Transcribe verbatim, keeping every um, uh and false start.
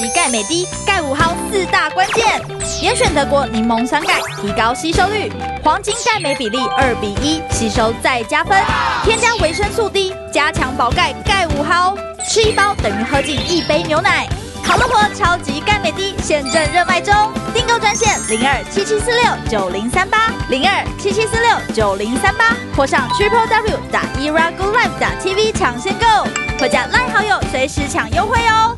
及钙镁 D、钙五号四大关键。严选德国柠檬酸钙，提高吸收率；黄金钙镁比例二比一，吸收再加分。添加维生素 D， 加强保钙钙五号，吃一包等于喝进一杯牛奶。烤乐活超级钙镁 D 现正热卖中，订购专线零二七七四六九零三八零二七七四六九零三八，或上 Triple W 打 iragolive 打 T V 抢先购。 或加LINE好友，随时抢优惠哦！